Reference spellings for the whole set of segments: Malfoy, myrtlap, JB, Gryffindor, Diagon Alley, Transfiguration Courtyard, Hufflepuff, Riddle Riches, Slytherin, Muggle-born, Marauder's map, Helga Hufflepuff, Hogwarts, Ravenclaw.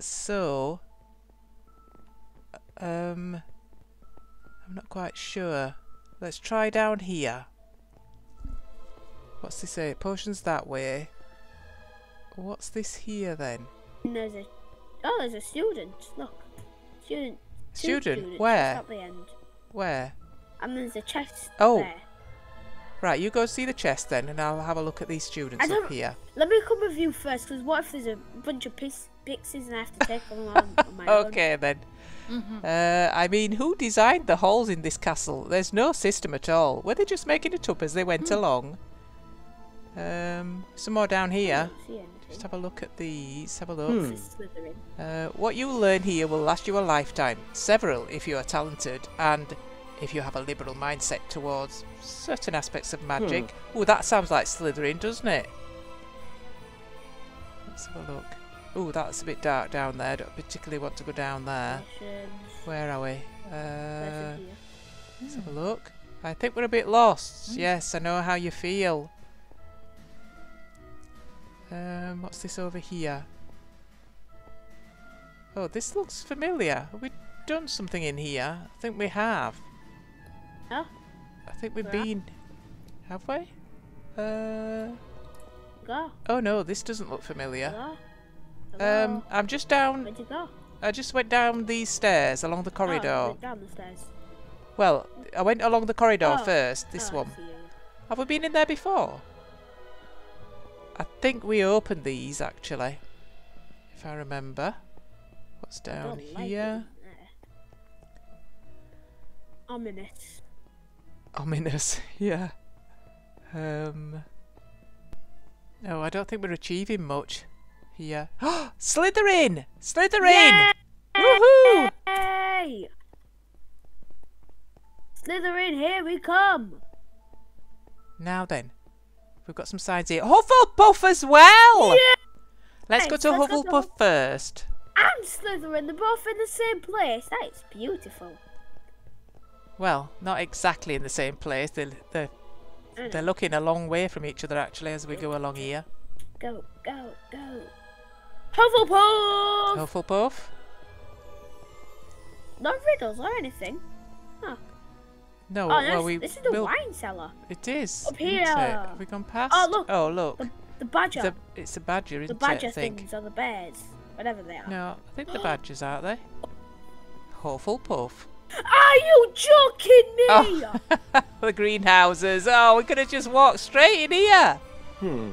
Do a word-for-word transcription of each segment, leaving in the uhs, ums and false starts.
So, um, I'm not quite sure. Let's try down here. What's this here? Potions that way. What's this here then? And there's a oh, there's a student. Look, student. Student. Where? At the end. Where? And there's a chest. Oh. There. Right, you go see the chest then, and I'll have a look at these students I don't, up here. Let me come with you first, because what if there's a bunch of piss, pixies and I have to take them on, on my own? Okay then. Mm-hmm. uh, I mean, who designed the holes in this castle? There's no system at all. Were they just making it up as they went mm. along? Um, some more down here. Just have a look at these. Have a look. Hmm. Uh, what you learn here will last you a lifetime. Several, if you are talented, and if you have a liberal mindset towards certain aspects of magic. Hmm. Ooh, that sounds like Slytherin, doesn't it? Let's have a look. Ooh, that's a bit dark down there. Don't particularly want to go down there. Where are we? Uh, let's have a look. I think we're a bit lost. Hmm. Yes, I know how you feel. Um, what's this over here? Oh, this looks familiar. Have we done something in here? I think we have. Huh? I think we've Where been... Have we? Uh... Go. Oh no, this doesn't look familiar. Go. Hello. Um, I'm just down... Where'd you go? I just went down these stairs, along the corridor. Oh, you went down the stairs. Well, I went along the corridor oh. first, this oh, one. Have we been in there before? I think we opened these, actually, if I remember. What's down here? Ominous. Ominous, yeah. Um. No, I don't think we're achieving much here. Oh, Slytherin! Slytherin! Woohoo! Hey! Slytherin, here we come! Now then. We've got some signs here. Hufflepuff as well! Yeah. Let's go to Let's Hufflepuff go to... first. And Slytherin, they're both in the same place. That is beautiful. Well, not exactly in the same place. They're, they're, they're looking a long way from each other, actually, as we go along here. Go, go, go. Hufflepuff! Hufflepuff. No riddles or anything. Huh. No, oh, well, no, we this is the we'll, wine cellar. It is. Up here. Have we gone past? Oh, look. Oh, look. The, the badger. It's a, it's a badger, isn't it? The badger it, things think? Are the bears, whatever they are. No, I think the badgers, aren't they? Hufflepuff. Are you joking me? Oh. The greenhouses. Oh, we could have just walked straight in here. Hmm.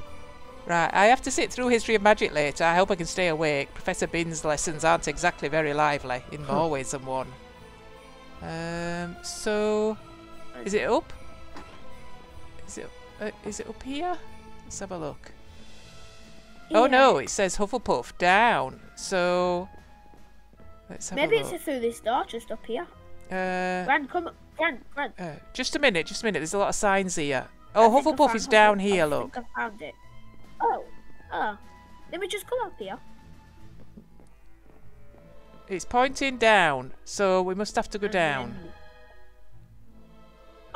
Right, I have to sit through History of Magic later. I hope I can stay awake. Professor Bin's lessons aren't exactly very lively, in more huh. ways than one. Um, so... Is it up? Is it uh, is it up here? Let's have a look. Yeah. Oh no, it says Hufflepuff down. So let's have Maybe a look. It's through this door just up here. Uh Gran, come Gran, Gran. Uh, just a minute, just a minute. There's a lot of signs here. Oh, I Hufflepuff is Hufflepuff. down here, I look. Think I found it. Oh. Oh. Let me just come up here. It's pointing down, so we must have to go down.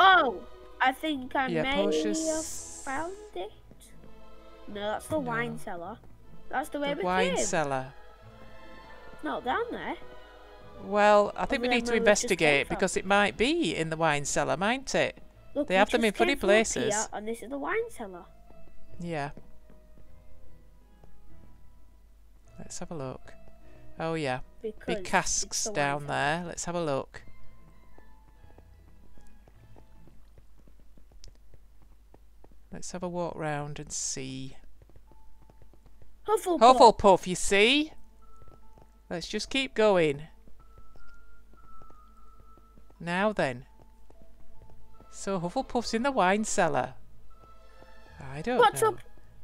Oh, I think I yeah, may have found it. No, that's the no. wine cellar. That's the way the we wine came. cellar. Not down there. Well, I think we need to investigate because it might be in the wine cellar, might it? Look, they have them in funny places. Here, and this is the wine cellar. Yeah. Let's have a look. Oh yeah, because big casks down there. Let's have a look. Let's have a walk round and see. Hufflepuff. Hufflepuff, you see? Let's just keep going. Now then. So Hufflepuff's in the wine cellar. I don't What's know. Up?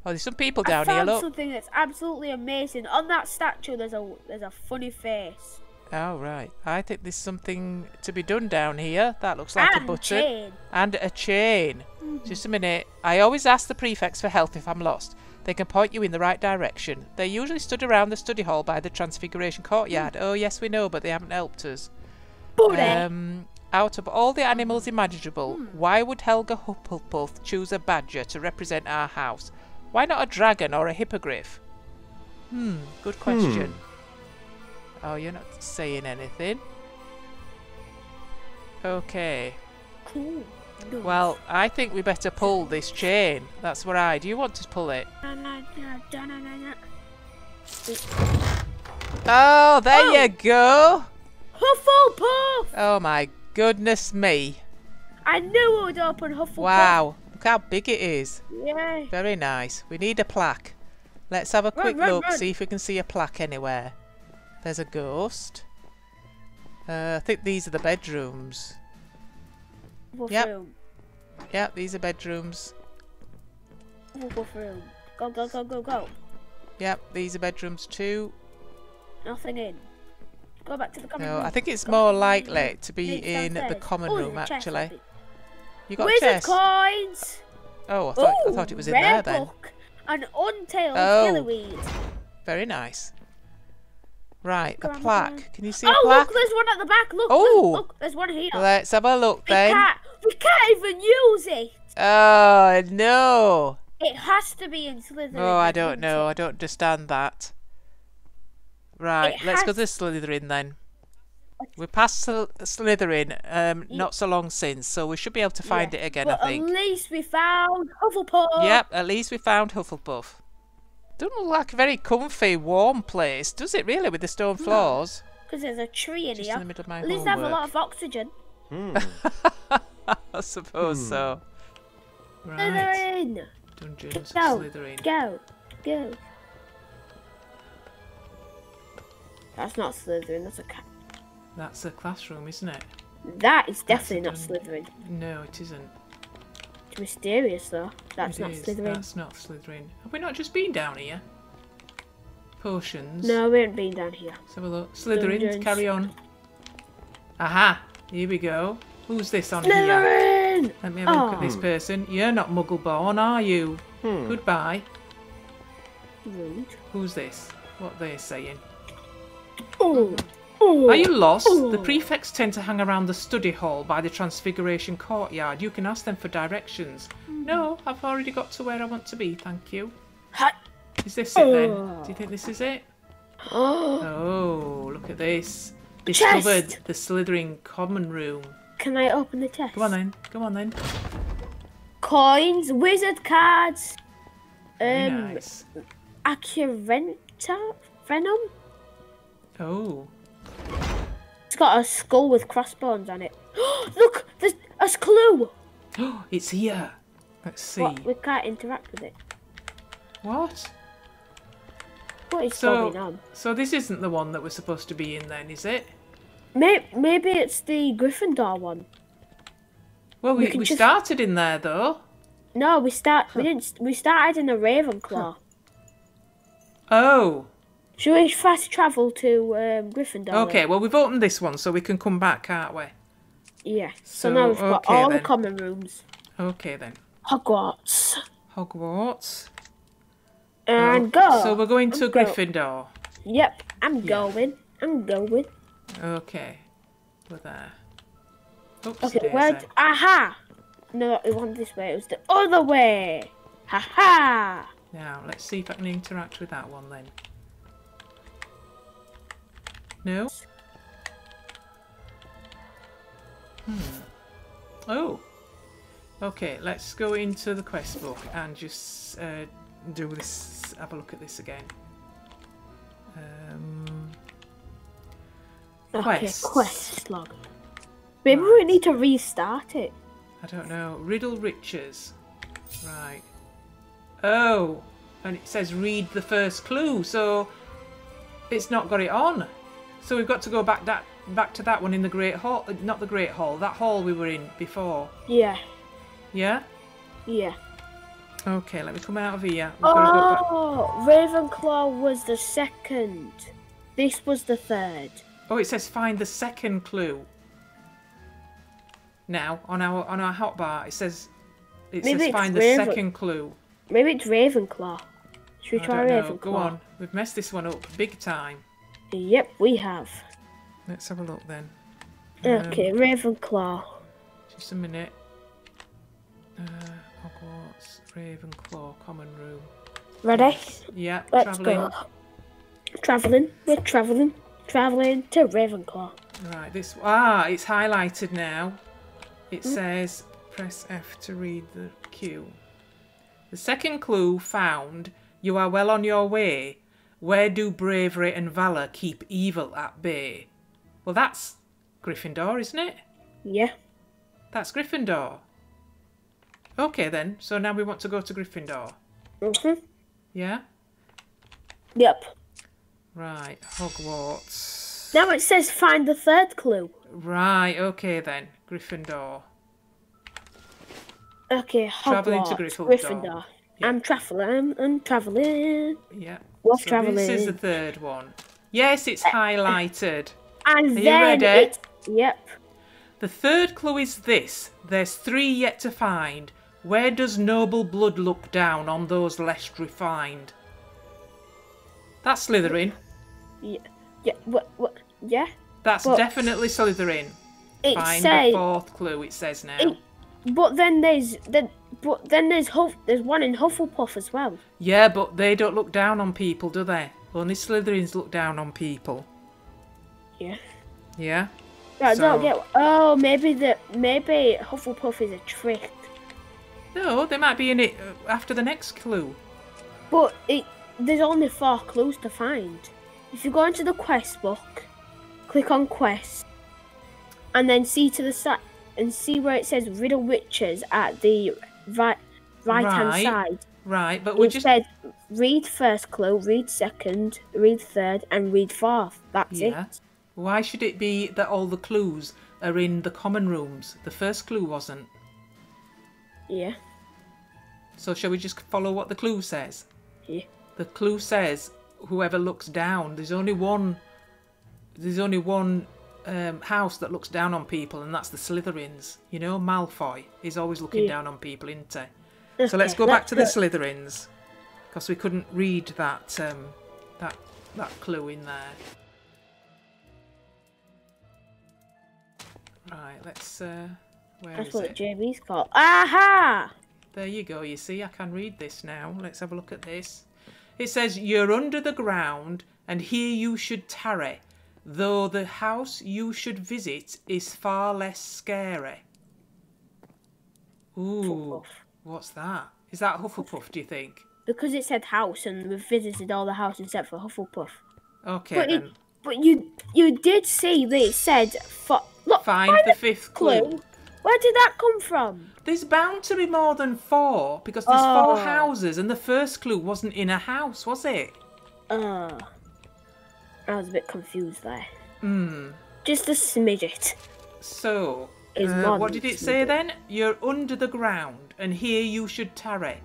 Oh, there's some people down I found here, look. Something that's absolutely amazing. On that statue there's a there's a funny face. Oh right. I think there's something to be done down here. That looks like and a button. Chain. And a chain. Mm-hmm. Just a minute. I always ask the prefects for help if I'm lost. They can point you in the right direction. They usually stood around the study hall by the Transfiguration Courtyard. Mm. Oh yes we know, but they haven't helped us. Buddy. Um out of all the animals imaginable, mm. why would Helga Hufflepuff choose a badger to represent our house? Why not a dragon or a hippogriff? Hmm, good question. Hmm. Oh, you're not saying anything. Okay. Cool. Nice. Well, I think we better pull this chain. That's what I... Do you want to pull it? Oh, there oh. you go! Hufflepuff! Oh my goodness me. I knew it would open Hufflepuff. Wow, look how big it is. Yay. Very nice. We need a plaque. Let's have a run, quick run, look, run. see if we can see a plaque anywhere. There's a ghost. Uh, I think these are the bedrooms. Yep. Room. Yep, these are bedrooms. Room. Go, go, go, go, go. Yep, these are bedrooms too. Nothing in. Go back to the common no, room. I think it's Go more likely room. to be Maybe in downstairs. the common oh, room, actually. You got Wizard a chest. coins! Oh, I thought, Ooh, I thought it was in there book. then. An untailed oh. yellowweed. Very nice. Right, Grandma. a plaque. Can you see oh, a plaque? Oh, look, there's one at the back. Look, oh. look, there's one here. Let's have a look we then. Can't, we can't even use it. Oh, no. It has to be in Slytherin. Oh, I don't know. It? I don't understand that. Right, it let's go to Slytherin then. We passed Slytherin um, not so long since, so we should be able to find yeah. it again, but I think. at least we found Hufflepuff. Yep, at least we found Hufflepuff. Doesn't look like a very comfy, warm place, does it really, with the stone floors? Because no, there's a tree in Just here. In the middle of my at least homework. I have a lot of oxygen. Mm. I suppose mm. so. Right. Slytherin! Dungeons go, of Slytherin. Go, go. That's not Slytherin, that's a cat. That's a classroom, isn't it? That is definitely not Slytherin. No, it isn't. It's mysterious, though. That's not Slytherin. That's not Slytherin. Have we not just been down here? Potions. No, we haven't been down here. Let's have a look. Slytherin, carry on. Aha! Here we go. Who's this on here? Slytherin! Let me have a look at this person. You're not Muggle-born, are you? Hmm. Goodbye. Rude. Who's this? What are they saying? Ooh. Ooh. Are you lost? Ooh. The prefects tend to hang around the study hall by the Transfiguration Courtyard. You can ask them for directions. Mm. No, I've already got to where I want to be, thank you. Hi. Is this it oh. then? Do you think this is it? Oh, look at this. Discovered chest. the Slytherin common room. Can I open the chest? Come on then, come on then. Coins, wizard cards. Um, nice. Accurenta? Venom? Oh. It's got a skull with crossbones on it. Look, there's a clue. Oh, it's here. Let's see. What? We can't interact with it. What? What is so, going on? So this isn't the one that we're supposed to be in then, is it? Maybe, maybe it's the Gryffindor one. Well, we, we, we just... started in there though. No, we start. Huh. We didn't. We started in the Ravenclaw. Huh. Oh. Should we fast travel to um, Gryffindor? Okay, well we've opened this one, so we can come back, can't we? Yeah. So, so now we've got okay, all then. the common rooms. Okay then. Hogwarts. Hogwarts. And oh. go. So we're going to I'm Gryffindor. Go. Yep, I'm yeah. going. I'm going. Okay, we're there. Oops, okay, where? Aha! No, it wasn't this way. It was the other way. Ha ha! Now let's see if I can interact with that one then. No. Hmm. Oh. Okay, let's go into the quest book and just uh, do this. Have a look at this again. Um, okay, quests. quest log. Maybe right. we need to restart it. I don't know. Riddle Riches. Right. Oh, and it says read the first clue, so it's not got it on. So we've got to go back that back to that one in the Great Hall, not the Great Hall, that hall we were in before. Yeah. Yeah? Yeah. Okay, let me come out of here. We've oh, got to go back. Ravenclaw was the second. This was the third. Oh, it says find the second clue. Now on our on our hotbar it says it Maybe says find Raven the second clue. Maybe it's Ravenclaw. Should we try I don't know. Ravenclaw? Go on. We've messed this one up big time. Yep, we have. Let's have a look then. Okay, um, Ravenclaw. Just a minute. Uh, Hogwarts, Ravenclaw, common room. Ready? Yeah, Let's travelling. Go. Travelling, we're travelling. travelling to Ravenclaw. Right, this... Ah, it's highlighted now. It mm. says, press F to read the cue. The second clue found, you are well on your way. Where do bravery and valour keep evil at bay? Well, that's Gryffindor, isn't it? Yeah. That's Gryffindor. Okay, then. So now we want to go to Gryffindor. Mm-hmm. Yeah? Yep. Right, Hogwarts. Now it says find the third clue. Right, okay then. Gryffindor. Okay, Hogwarts, traveling to Gryffindor. Gryffindor. Yeah. I'm travelling, I'm travelling. Yeah. What's so travelling? This is the third one. Yes, it's uh, highlighted. And Are then you ready? It, yep. The third clue is this. There's three yet to find. Where does noble blood look down on those less refined? That's Slytherin. Yeah. Yeah. What? What? Yeah. That's but definitely Slytherin. It Find say, the fourth clue. It says now. It, but then there's then but then there's Huff, there's one in Hufflepuff as well. Yeah, but they don't look down on people, do they? Only Slytherins look down on people. Yeah. Yeah. Right, so, I don't get. Oh, maybe the maybe Hufflepuff is a trick. No, they might be in it after the next clue. But it there's only four clues to find. If you go into the quest book, click on quest, and then see to the side and see where it says Riddle Riches at the right right hand right, side. Right, but we just said read first clue, read second, read third, and read fourth. That's yeah. it. Why should it be that all the clues are in the common rooms? The first clue wasn't. Yeah. So shall we just follow what the clue says? Yeah. The clue says whoever looks down. There's only one. There's only one um, house that looks down on people, and that's the Slytherins. You know, Malfoy is always looking yeah. down on people, isn't he? Okay, so let's go let's back to go. the Slytherins, because we couldn't read that um, that that clue in there. Right, let's, uh, where That's is it? That's what J B's called. Aha! There you go, you see, I can read this now. Let's have a look at this. It says, you're under the ground, and here you should tarry, though the house you should visit is far less scary. Ooh, Hufflepuff. What's that? Is that Hufflepuff, do you think? Because it said house, and we've visited all the houses except for Hufflepuff. Okay, but then. It, but you, you did see that it said... For, Look, find, find the, the fifth clue. clue. Where did that come from? There's bound to be more than four, because there's oh. four houses, and the first clue wasn't in a house, was it? Oh. I was a bit confused there. Hmm. Just a smidget. So, uh, what did it smidget. say then? You're under the ground, and here you should tarry,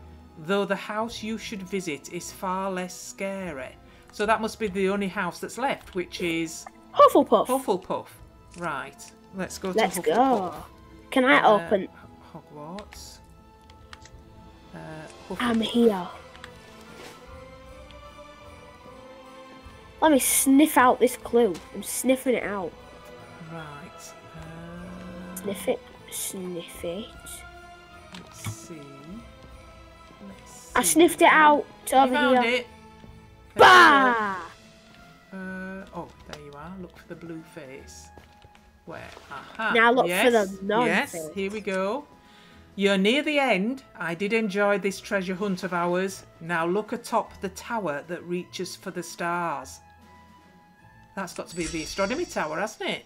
though the house you should visit is far less scary. So that must be the only house that's left, which is... Hufflepuff. Hufflepuff. Right, let's go to Let's Hufflepuff. go. Can I uh, open... Hogwarts. Uh, I'm here. Let me sniff out this clue. I'm sniffing it out. Right. Uh, sniff it. Sniff it. Let's see. Let's see. I sniffed it out you over found here. It. Bah! Uh, oh, there you are. Look for the blue face. Where? Aha. Now look yes. for the non Yes, things. Here we go. You're near the end. I did enjoy this treasure hunt of ours. Now look atop the tower that reaches for the stars. That's got to be the astronomy tower, hasn't it?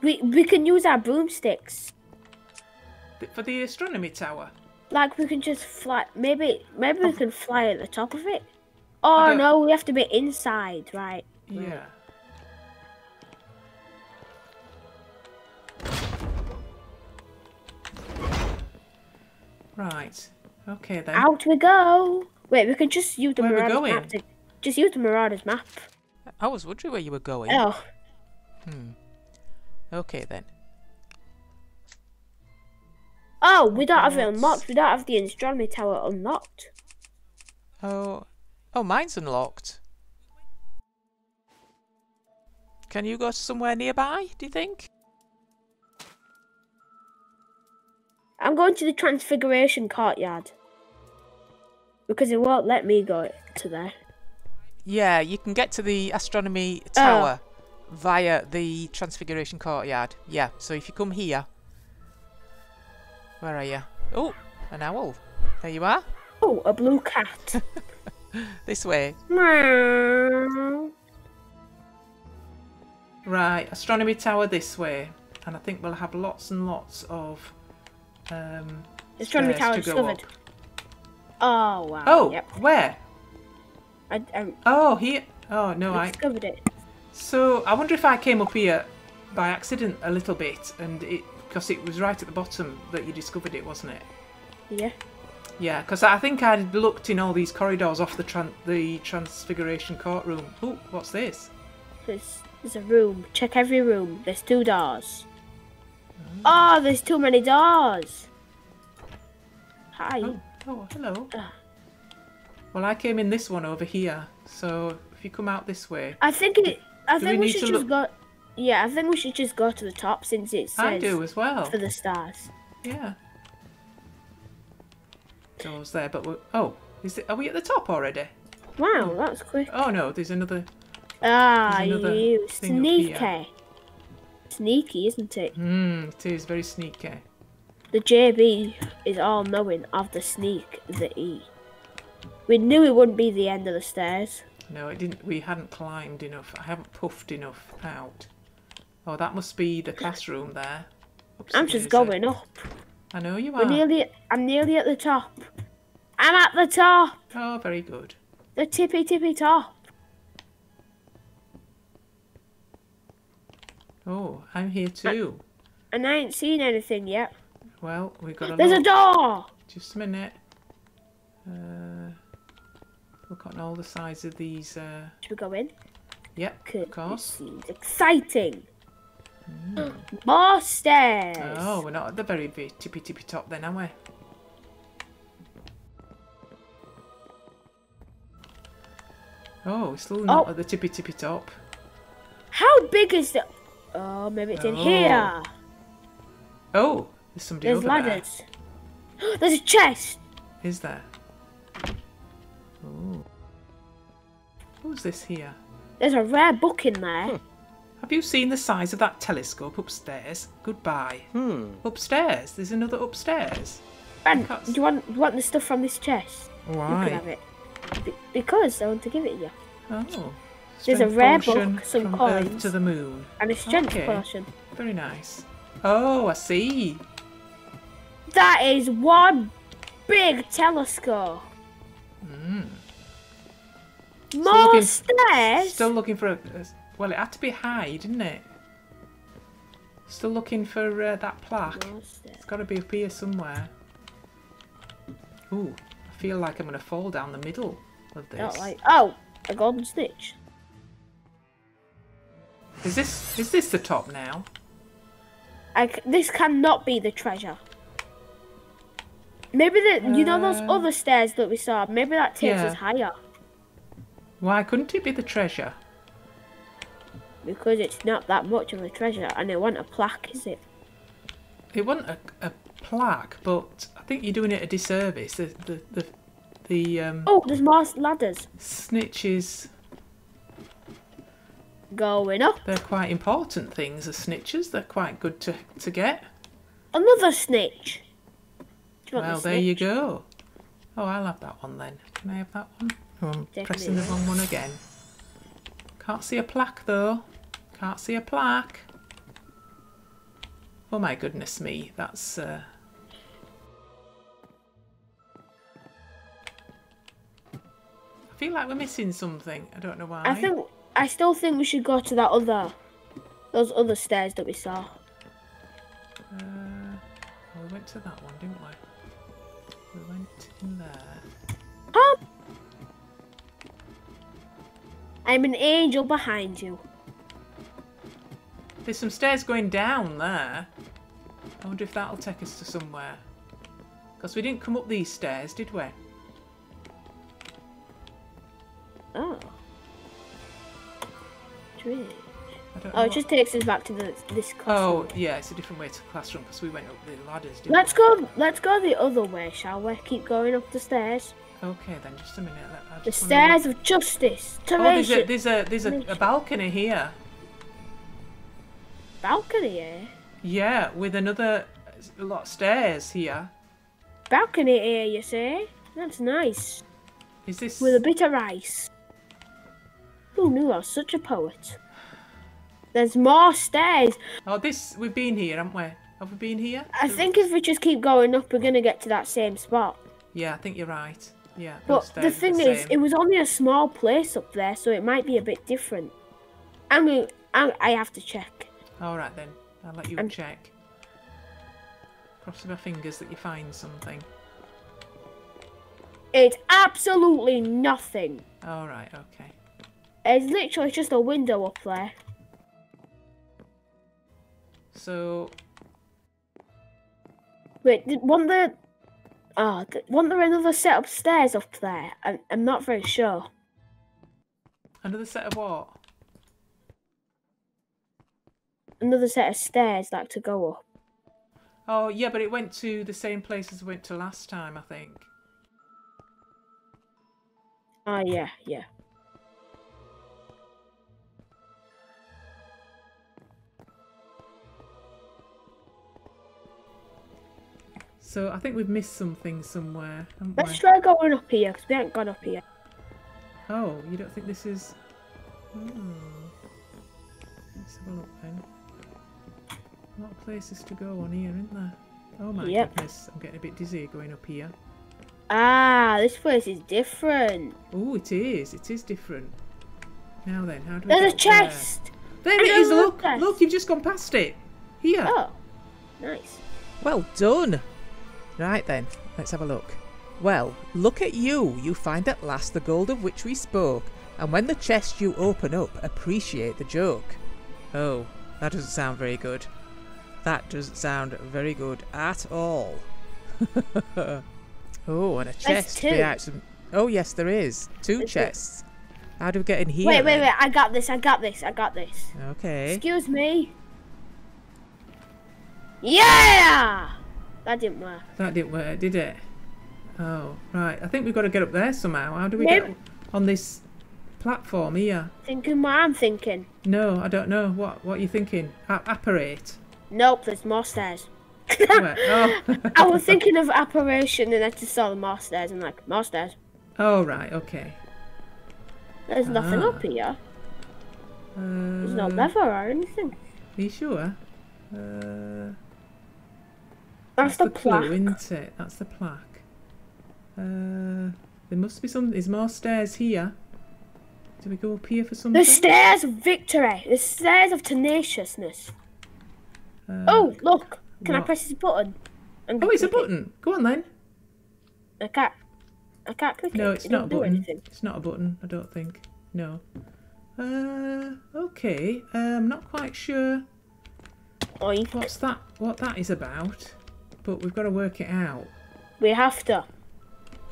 We we can use our broomsticks. For the astronomy tower? Like we can just fly. Maybe maybe we can fly at the top of it. Oh no, we have to be inside, right? Yeah. Right. Right. Okay then. Out we go. Wait, we can just use the where Marauder's map. To, just use the Marauder's map. I was wondering where you were going. Oh. Hmm. Okay then. Oh, we don't have it unlocked. We don't have the astronomy tower unlocked. Oh. Oh, mine's unlocked. Can you go somewhere nearby, do you think? I'm going to the Transfiguration Courtyard. Because it won't let me go to there. Yeah, you can get to the astronomy tower. Oh. via the Transfiguration Courtyard. Yeah, so if you come here... Where are you? Oh, an owl. There you are. Oh, a blue cat. This way. Meow. Right, astronomy tower this way. And I think we'll have lots and lots of um, astronomy tower to go up. Oh, wow. Oh, yep. Where? I, um, oh, here. Oh, no, I... discovered it. So, I wonder if I came up here by accident a little bit, and it because it was right at the bottom that you discovered it, wasn't it? Yeah. Yeah, because I think I'd looked in all these corridors off the tran the Transfiguration Courtroom. Ooh, what's this? There's, there's a room. Check every room. There's two doors. Oh, oh there's too many doors. Hi. Oh, oh hello. Uh. Well, I came in this one over here, so if you come out this way... I think it... I think we, we should just go... Yeah, I think we should just go to the top since it says... I do as well. For the stars. Yeah. Doors there, but we're, oh, is it, are we at the top already? Wow, oh. That's quick. Oh no, there's another. Ah, there's another you sneaky, sneaky, isn't it? Hmm, it is very sneaky. The J B is all knowing of the sneak, the E. We knew it wouldn't be the end of the stairs. No, it didn't. We hadn't climbed enough. I haven't puffed enough out. Oh, that must be the classroom there. Oops, I'm just going up. I know you are. We're nearly, I'm nearly at the top. I'm at the top. Oh, very good. The tippy tippy top. Oh, I'm here too. I, and I ain't seen anything yet. Well, we've got a There's look. a door. Just a minute. Uh, look on all the sides of these. Uh... Should we go in? Yep, Could of course. This seems exciting. Mm. More stairs! Oh, we're not at the very tippy tippy top then, are we? Oh, we're still not oh. at the tippy tippy top. How big is the... Oh, maybe it's oh. in here. Oh, there's somebody there's over ladders. there. There's a chest! Is there? Oh. Who's this here? There's a rare book in there. Hmm. Have you seen the size of that telescope upstairs? Goodbye. Hmm. Upstairs? There's another upstairs. Ben, do you want, want the stuff from this chest? Why? You can have it. Be because I want to give it to you. Oh. There's a rare book, some coins. Earth to the moon. And a strength okay. potion. Very nice. Oh, I see. That is one big telescope. Mm. More still looking, stairs? Still looking for a... a Well, it had to be high, didn't it? Still looking for uh, that plaque. It's got to be up here somewhere. Ooh, I feel like I'm going to fall down the middle of this. Not like, oh, a golden snitch. Is this is this the top now? I c this cannot be the treasure. Maybe the uh, you know those other stairs that we saw. Maybe that takes yeah. us higher. Why couldn't it be the treasure? Because it's not that much of a treasure, and it wasn't a plaque, is it? It wasn't a, a plaque, but I think you're doing it a disservice. The the the, the um. Oh, there's more ladders. Snitches. Going up. They're quite important things. The snitches. They're quite good to to get. Another snitch. Do you want well, the snitch? There you go. Oh, I'll have that one then. Can I have that one? Oh, I'm Definitely. pressing the wrong one again. Can't see a plaque though. Can't see a plaque. Oh my goodness me, that's... Uh... I feel like we're missing something. I don't know why. I think I still think we should go to that other... Those other stairs that we saw. Uh, well, we went to that one, didn't we? We went in there. Oh! I'm an angel behind you. There's some stairs going down there. I wonder if that'll take us to somewhere. Because we didn't come up these stairs, did we? Oh. Really? I don't know oh, it what... just takes us back to the, this classroom. Oh, yeah, it's a different way to the classroom because we went up the ladders, didn't let's we? Go, let's go the other way, shall we? Keep going up the stairs. Okay then, just a minute. I just the stairs of justice. Terration. Oh, there's a there's a there's a, a balcony here. balcony here. Yeah, with another a lot of stairs here. Balcony here, you say? That's nice. Is this... with a bit of ice. Who knew I was such a poet? There's more stairs. Oh, this... we've been here, haven't we? Have we been here? I so think if we just keep going up, we're going to get to that same spot. Yeah, I think you're right. Yeah. But the thing the is, same. It was only a small place up there, so it might be a bit different. I'm going to... I have to check. All right, then. I'll let you I'm... check. Crossing my fingers that you find something. It's absolutely nothing. All right, okay. It's literally just a window up there. So... wait, wasn't there... oh, wasn't there another set of stairs up there? I'm, I'm not very sure. Another set of what? Another set of stairs, like, to go up. Oh, yeah, but it went to the same place as it went to last time, I think. Oh, yeah, yeah. So I think we've missed something somewhere. Let's we? try going up here, because we haven't gone up here. Oh, you don't think this is... hmm. Let's have a look then. A lot of places to go on here, isn't there? Oh my yep. goodness, I'm getting a bit dizzy going up here. Ah, this place is different. Oh, it is. It is different. Now then, how do we... there's a chest! There, there it is, look! Chest. Look, you've just gone past it. Here. Oh, nice. Well done. Right then, let's have a look. Well, look at you. You find at last the gold of which we spoke. And when the chest you open up, appreciate the joke. Oh, that doesn't sound very good. That doesn't sound very good at all. Oh, and a chest. There's two. Oh, yes, there is. Two There's chests. Two. How do we get in here? Wait, wait, then? wait. I got this. I got this. I got this. Okay. Excuse me. Yeah! That didn't work. That didn't work, did it? Oh, right. I think we've got to get up there somehow. How do we Maybe. get on this platform here? Thinking what I'm thinking. No, I don't know. What What are you thinking? A apparate? Nope, there's more stairs. Oh. I was thinking of apparition and I just saw the more stairs and like, more stairs. Oh, right, okay. There's ah. nothing up here. Uh, there's no lever or anything. Are you sure? Uh, that's, that's the, the plaque. Clue, isn't it? That's the plaque. Uh, there must be some... there's more stairs here. Do we go up here for something? The stairs of victory! The stairs of tenaciousness. Um, oh, look! Can what? I press this button? And oh, it's a button! It. Go on then! I can't... I can't click no, it. No, it's it not a button. It's not a button, I don't think. No. Uh, okay. Uh, I'm not quite sure Oink. what's that, what that is about, but we've got to work it out. We have to.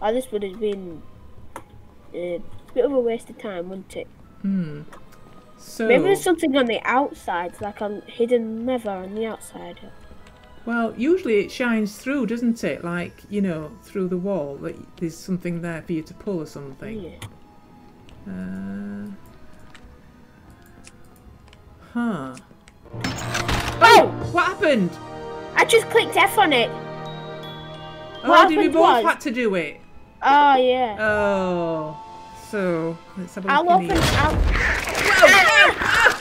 Oh, this would have been uh, a bit of a waste of time, wouldn't it? Hmm. So, maybe there's something on the outside, like a hidden lever on the outside. Well, usually it shines through, doesn't it? Like, you know, through the wall, that there's something there for you to pull or something. Yeah. Uh, huh. Oh! Oh! What happened? I just clicked F on it. What oh, did we both was... had to do it? Oh, yeah. Oh. So, let's have a I'll look open I'll... Ah!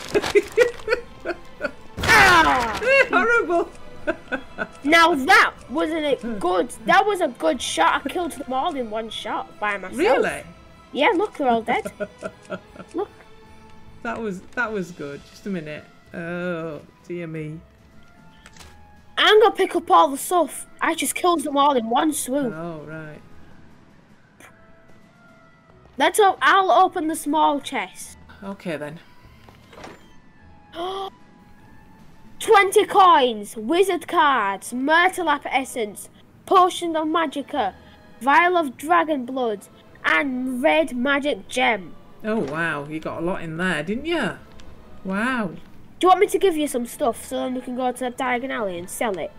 Ah! Horrible. Now that wasn't it good. That was a good shot. I killed them all in one shot by myself. Really? Yeah. Look, they're all dead. Look. That was that was good. Just a minute. Oh dear me. I'm gonna pick up all the stuff. I just killed them all in one swoop. Oh right. Let's. I'll open the small chest. Okay then. Twenty coins, wizard cards, myrtlap essence, potion of magica, vial of dragon blood, and red magic gem. Oh wow, you got a lot in there, didn't you? Wow. Do you want me to give you some stuff so then we can go to the Diagon Alley and sell it?